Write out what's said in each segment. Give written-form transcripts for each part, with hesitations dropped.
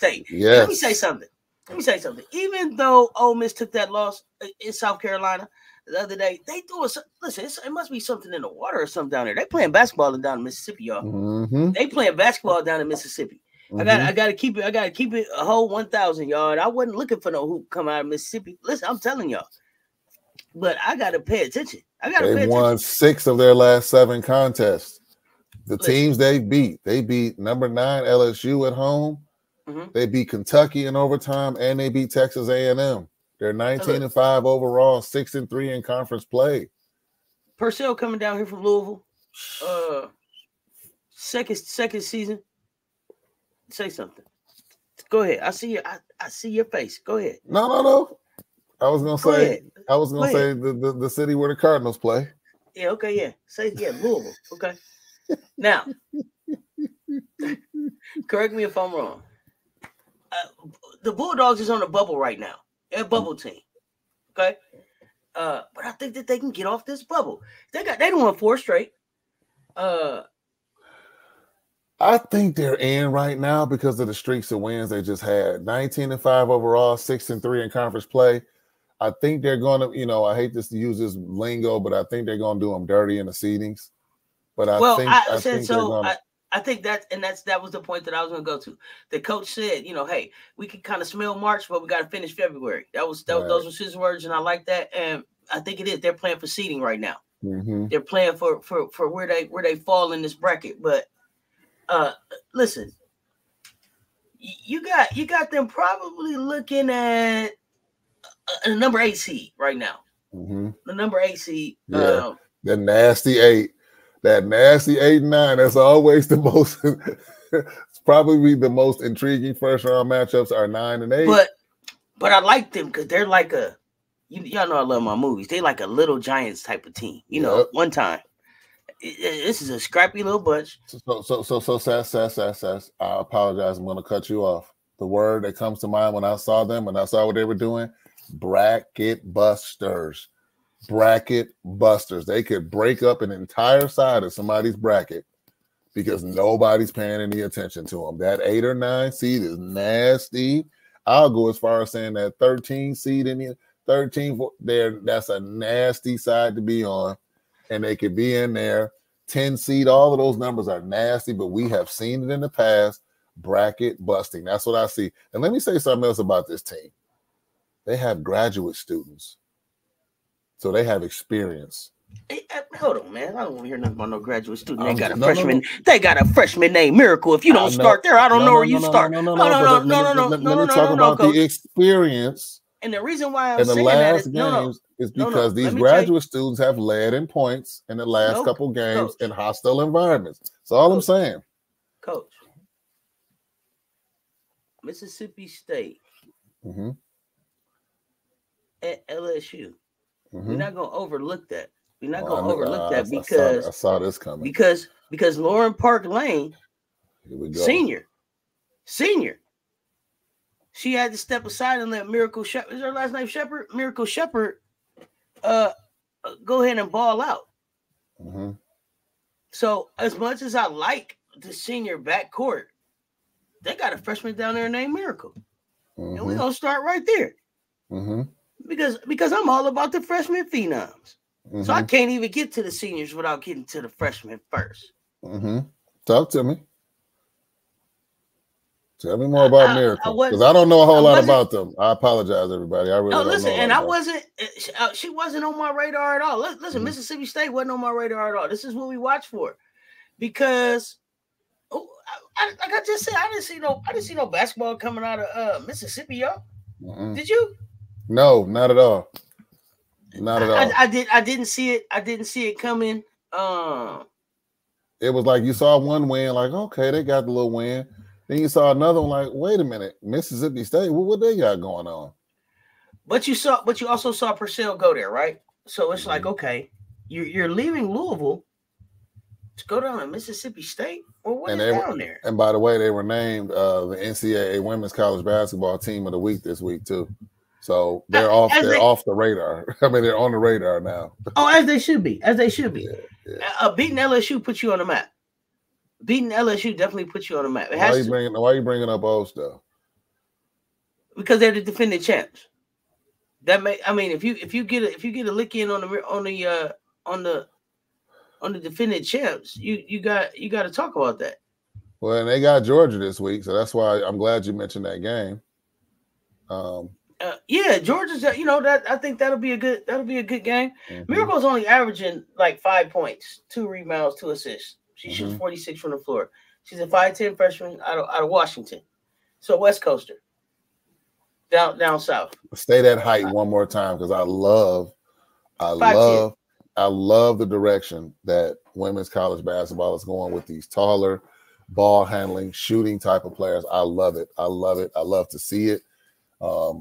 State. Yes. Let me say something. Even though Ole Miss took that loss in South Carolina the other day, they do it. Listen, it must be something in the water or something down there. They playing basketball down in Mississippi, y'all. Mm-hmm. They playing basketball down in Mississippi. Mm-hmm. I gotta keep it a whole 1,000, y'all. I wasn't looking for no hoop come out of Mississippi. Listen, I'm telling y'all. But I gotta pay attention. They won 6 of their last 7 contests. The teams they beat number 9 LSU at home. Mm-hmm. They beat Kentucky in overtime, and they beat Texas A&M. They're 19-5 overall, 6-3 in conference play. Purcell coming down here from Louisville, second season. Say something. Go ahead. I see you. I see your face. Go ahead. No. I was gonna say the city where the Cardinals play. Yeah. Okay. Yeah. Louisville. Okay. Now, correct me if I'm wrong. The Bulldogs is on a bubble right now. They're a bubble team, okay? But I think that they can get off this bubble. They won 4 straight. I think they're in right now because of the streaks of wins they just had. 19-5 overall, 6-3 in conference play. I think they're going to, I hate to use this lingo, but I think they're going to do them dirty in the seedings. But I think that was the point that I was going to go to. The coach said, hey, we can kind of smell March, but we got to finish February. Those were his words, and I like that. And I think it is. They're playing for seeding right now. Mm-hmm. They're playing for where they fall in this bracket. But listen, you got them probably looking at a number 8 seed right now. Mm-hmm. The number 8 seed. Yeah. The nasty 8. That nasty 8-9, that's always the most – probably the most intriguing first-round matchups are 9 and 8. But I like them because they're like a – y'all know I love my movies. They like a Little Giants type of team, one time. This is a scrappy little bunch. So, Sass, I apologize. I'm going to cut you off. The word that comes to mind when I saw them, when I saw what they were doing, bracket busters. Bracket busters. They could break up an entire side of somebody's bracket because nobody's paying any attention to them. That 8 or 9 seed is nasty. I'll go as far as saying that 13 seed in the 13 there. That's a nasty side to be on, and they could be in there. 10 seed. All of those numbers are nasty, but we have seen it in the past. Bracket busting. That's what I see. And let me say something else about this team. They have graduate students. So they have experience. Hey, hold on, man. I don't want to hear nothing about no graduate student. They got a freshman. They got a freshman named Miracle. If you don't start there, I don't know where you start. Let me talk about the experience. And the reason why I'm saying that is because these graduate students have led in points in the last couple games in hostile environments. That's all I'm saying. Coach, Mississippi State at LSU. Mm-hmm. We're not gonna overlook that. We're not gonna overlook that because I saw this coming. Because Lauren Park-Lane, senior, she had to step aside and let Miracle Shepherd. Is her last name Shepherd? Miracle Shepherd, go ahead and ball out. Mm-hmm. So as much as I like the senior backcourt, they got a freshman down there named Miracle, and we're gonna start right there. Mm-hmm. Because I'm all about the freshman phenoms. Mm-hmm. So I can't even get to the seniors without getting to the freshmen first. Mm-hmm. Talk to me. Tell me more about Miracle. Because I don't know a whole lot about them. I apologize, everybody. I really don't know. And I wasn't – she wasn't on my radar at all. Listen, Mississippi State wasn't on my radar at all. This is what we watch for. Because like I just said, I didn't see no basketball coming out of Mississippi, y'all. Mm-hmm. Did you? No, not at all. Not at all. I didn't see it coming. It was like you saw one win, like, okay, they got the little win. Then you saw another one, like, wait a minute, Mississippi State, what they got going on? But you also saw Purcell go there, right? So it's like, okay, you're leaving Louisville to go down to Mississippi State. Well, what is down there? And by the way, they were named the NCAA Women's College Basketball Team of the Week this week too. So they're off. They're off the radar. I mean, they're on the radar now. Oh, as they should be. As they should be. Yeah. Beating LSU puts you on the map. Beating LSU definitely puts you on the map. Why are you bringing up old stuff? because they're the defending champs. That may, I mean, if you get a lick in on the defending champs, you got to talk about that. Well, and they got Georgia this week, so that's why I'm glad you mentioned that game. Yeah, Georgia's, you know, that I think that'll be a good game. Mm-hmm. Miracle's only averaging like 5 points, 2 rebounds, 2 assists. She mm-hmm. shoots 46 from the floor. She's a 5'10" freshman out of Washington, so West Coaster, down south. Stay that height one more time, because I love the direction that women's college basketball is going with these taller, ball handling, shooting type of players. I love it. I love to see it. Go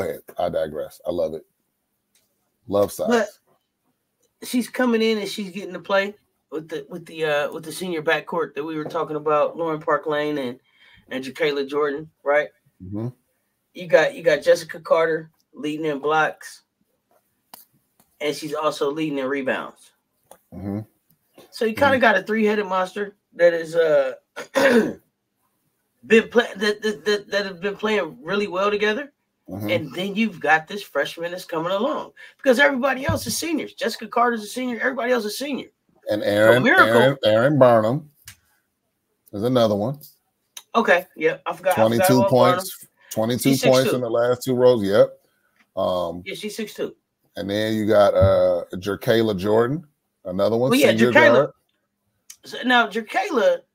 ahead. I digress. I love it. Love size. But she's coming in and she's getting to play with the senior backcourt that we were talking about, Lauren Park-Lane and JerKaila Jordan, right? Mm-hmm. You got Jessica Carter leading in blocks, and she's also leading in rebounds. Mm-hmm. So you kind of got a three-headed monster that is that have been playing really well together. Mm-hmm. And then you've got this freshman that's coming along, because everybody else is seniors. Jessica Carter's a senior. Everybody else is senior. And Erynn Barnum is another one. Okay. Yeah, I forgot. 22 points. 22 points in the last two rows. Yep. Yeah, she's 6'2". And then you got JerKaila Jordan, another one. Well, yeah, JerKaila. So now JerKaila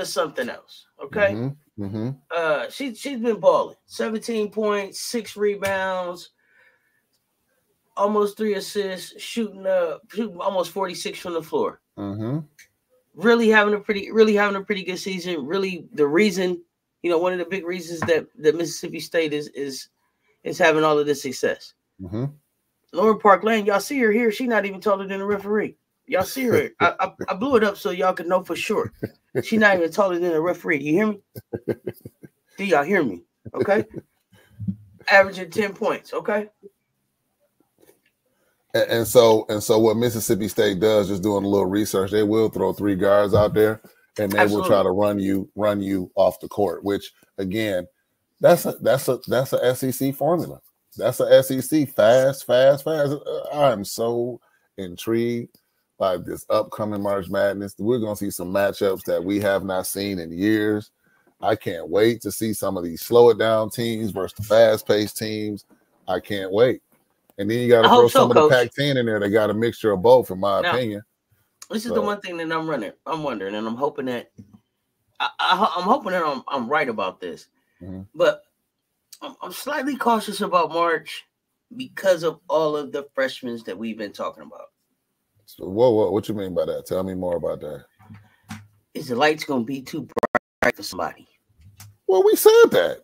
is something else. Okay. Mm-hmm. Mm-hmm. She's been balling. 17 points, 6 rebounds, almost 3 assists, shooting almost 46 from the floor. Mm-hmm. Really having a pretty good season. Really, the reason, you know, one of the big reasons that Mississippi State is having all of this success. Mm-hmm. Lauren Park-Lane, y'all see her here. She's not even taller than the referee. Y'all see her. I blew it up so y'all could know for sure. She's not even taller than the referee. You hear me? Do y'all hear me? Okay. Averaging 10 points. Okay. And so what Mississippi State does, just doing a little research, they will throw 3 guards out there, and they Absolutely. Will try to run you off the court. Which again, that's a SEC formula. That's a SEC fast. I'm so intrigued by this upcoming March Madness. We're going to see some matchups that we have not seen in years. I can't wait to see some of these slow-it-down teams versus the fast-paced teams. I can't wait. And then you got to throw some of the Pac-10 in there. They got a mixture of both, in my opinion. This is the one thing that I'm wondering, and I'm hoping that I'm right about this. Mm-hmm. But I'm slightly cautious about March because of all of the freshmen that we've been talking about. So, whoa, what you mean by that? Tell me more about that. Is the light's going to be too bright for somebody? Well, we said that.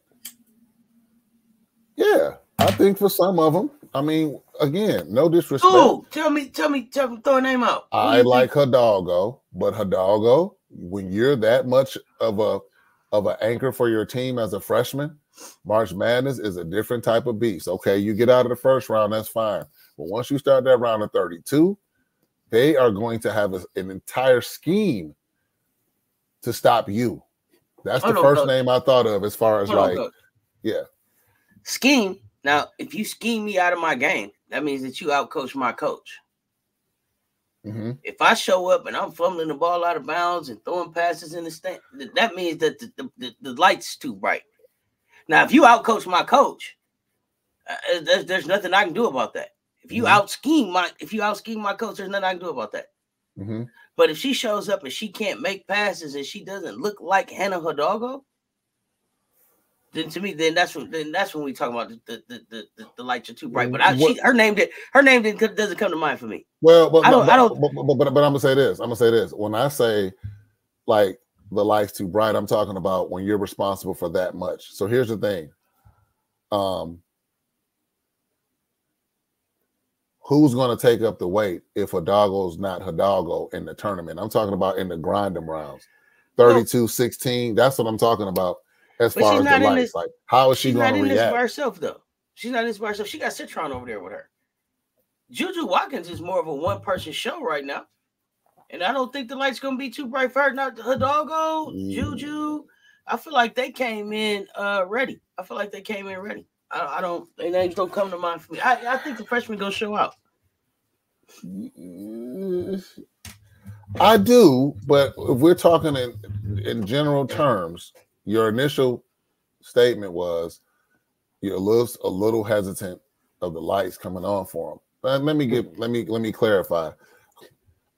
Yeah, I think for some of them. I mean, again, no disrespect. Ooh, tell me, throw a name out. I like Hidalgo, but Hidalgo, when you're that much of an anchor for your team as a freshman, March Madness is a different type of beast. Okay, you get out of the first round, that's fine. But once you start that round of 32, they are going to have an entire scheme to stop you. That's the first name I thought of as far as like, yeah. Scheme. Now, if you scheme me out of my game, that means that you outcoach my coach. Mm-hmm. If I show up and I'm fumbling the ball out of bounds and throwing passes in the stand, that means that the light's too bright. Now, if you outcoach my coach, there's nothing I can do about that. If you mm-hmm. outscheme my coach, there's nothing I can do about that. Mm-hmm. But if she shows up and she can't make passes and she doesn't look like Hannah Hidalgo, then to me, then that's when we talk about the lights are too bright. But her name doesn't come to mind for me. Well, but I don't, but I'm gonna say this. When I say like the light's too bright, I'm talking about when you're responsible for that much. So here's the thing. Who's going to take up the weight if Hidalgo's not Hidalgo in the tournament? I'm talking about in the grind'em rounds, 32, 16. That's what I'm talking about as far as the lights. Like, how is she going to react? She's not in this by herself, though. She got Citron over there with her. Juju Watkins is more of a one-person show right now, and I don't think the light's going to be too bright for her. Not Hidalgo, Juju, I feel like they came in ready. I feel like they came in ready. I don't, their names don't come to mind for me. I think the freshmen gonna show out. I do, but if we're talking in general terms, your initial statement was you're a little hesitant of the lights coming on for them. But let me clarify.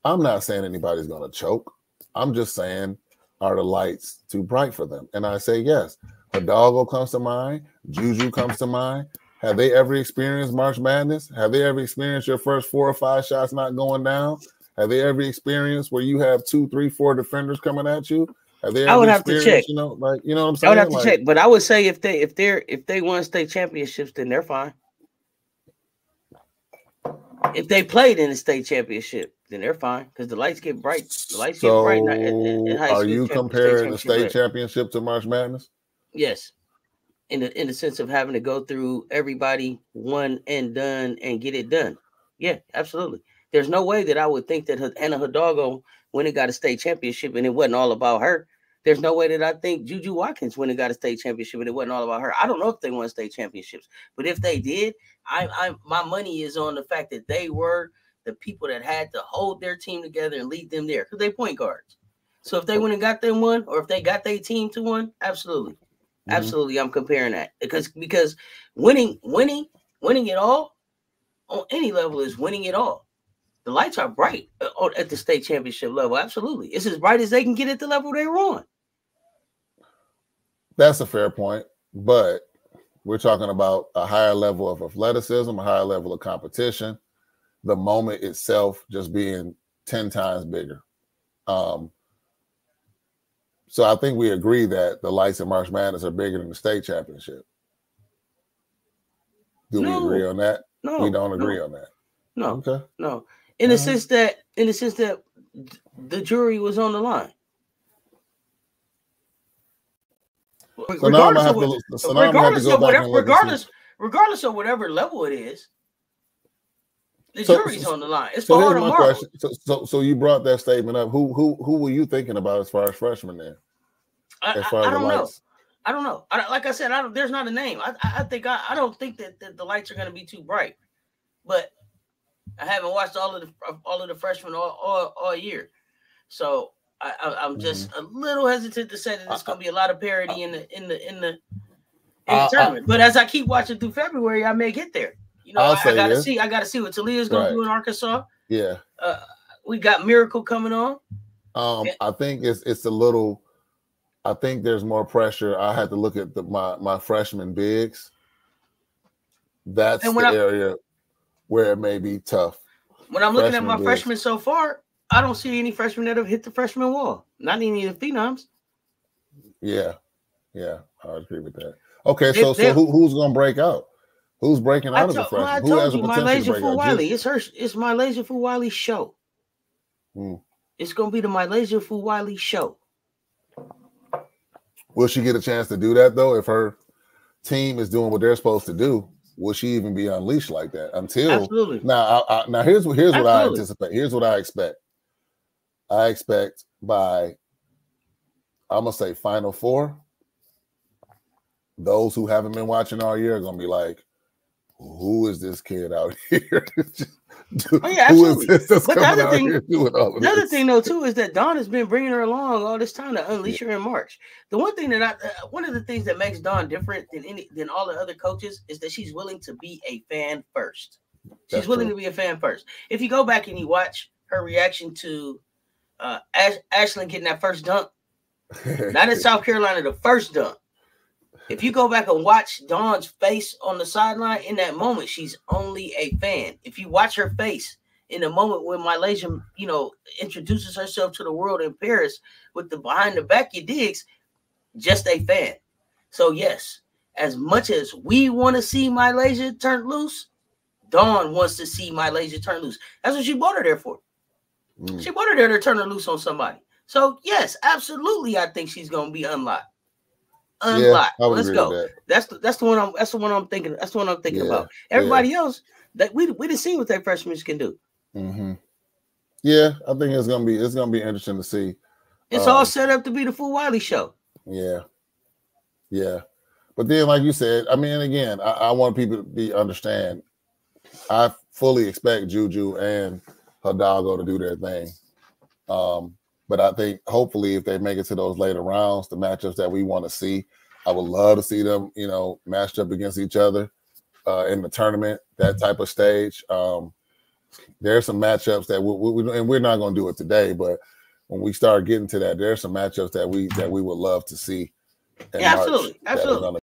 I'm not saying anybody's gonna choke. I'm just saying, are the lights too bright for them? And I say yes. Hidalgo comes to mind. Juju comes to mind. Have they ever experienced March Madness? Have they ever experienced your first 4 or 5 shots not going down? Have they ever experienced where you have 2, 3, 4 defenders coming at you? Have they ever, I would have to check. You know, like, you know what I'm saying? I would have to check, but I would say if they won state championships, then they're fine. If they played in the state championship, then they're fine because the lights get bright. The lights get bright. In high school, are you comparing the state championship to March Madness? Yes, in the sense of having to go through everybody one and done and get it done. Yeah, absolutely. There's no way that I would think that Hannah Hidalgo went and got a state championship and it wasn't all about her. There's no way that I think Juju Watkins went and got a state championship and it wasn't all about her. I don't know if they won state championships, but if they did, my money is on the fact that they were the people that had to hold their team together and lead them there because they point guards. So if they went and got them one, or if they got their team to one, absolutely. Mm-hmm. Absolutely, I'm comparing that because winning it all on any level is winning it all. The lights are bright at the state championship level. Absolutely, it's as bright as they can get at the level they're on. That's a fair point, but we're talking about a higher level of athleticism, a higher level of competition, the moment itself just being 10 times bigger. So I think we agree that the lights in March Madness are bigger than the state championship. Do we agree on that? No, we don't agree on that. No, okay, no. In the sense that the jury was on the line. Regardless of whatever level it is, the jury's on the line. It's for my question. So you brought that statement up. Who were you thinking about as far as freshmen then? I don't know. Like I said, there's not a name. I don't think that the lights are going to be too bright, but I haven't watched all of the freshmen all year, so I'm just a little hesitant to say that there's going to be a lot of parity in the tournament. But as I keep watching through February, I may get there. You know, I gotta see what Talia's going to do in Arkansas. Yeah, we got Miracle coming on. I think it's a little. I think there's more pressure. I had to look at my freshman bigs. That's the area where it may be tough. When I'm looking at my freshmen so far, I don't see any freshmen that have hit the freshman wall. Not any of the phenoms. Yeah, I agree with that. Okay, so who's going to break out? Who's breaking out as a freshman? Who has a potential MiLaysia Fulwiley. It's MiLaysia Fulwiley show. It's going to be the MiLaysia Fulwiley show. Will she get a chance to do that though? If her team is doing what they're supposed to do, will she even be unleashed like that? Now here's what I anticipate. Here's what I expect. I expect by, I'm gonna say Final Four, those who haven't been watching all year are gonna be like, who is this kid out here? The other thing though too is that Dawn has been bringing her along all this time to unleash her in March. The one thing that one of the things that makes Dawn different than all the other coaches is that she's willing to be a fan first. If you go back and you watch her reaction to Ashlyn getting that first dunk, not in South Carolina, the first dunk. If you go back and watch Dawn's face on the sideline in that moment, she's only a fan. If you watch her face in the moment when MiLaysia, introduces herself to the world in Paris with the behind the back, you digs, just a fan. So yes, as much as we want to see MiLaysia turn loose, Dawn wants to see MiLaysia turn loose. That's what she brought her there for. She brought her there to turn her loose on somebody. So yes, absolutely, I think she's going to be unlocked. Let's go. That's the one I'm thinking. That's the one I'm thinking about. Everybody else, that we didn't see what their freshmen can do. Yeah, I think it's gonna be interesting to see. It's all set up to be the Fulwiley show. Yeah, Yeah. But then, like you said, I mean, again, I want people to understand. I fully expect Juju and Hidalgo to do their thing. But I think hopefully if they make it to those later rounds, the matchups that we want to see, I would love to see them, you know, matched up against each other in the tournament, that type of stage. There's some matchups that we're not going to do it today, but when we start getting to that, there's some matchups that we would love to see. Yeah, absolutely.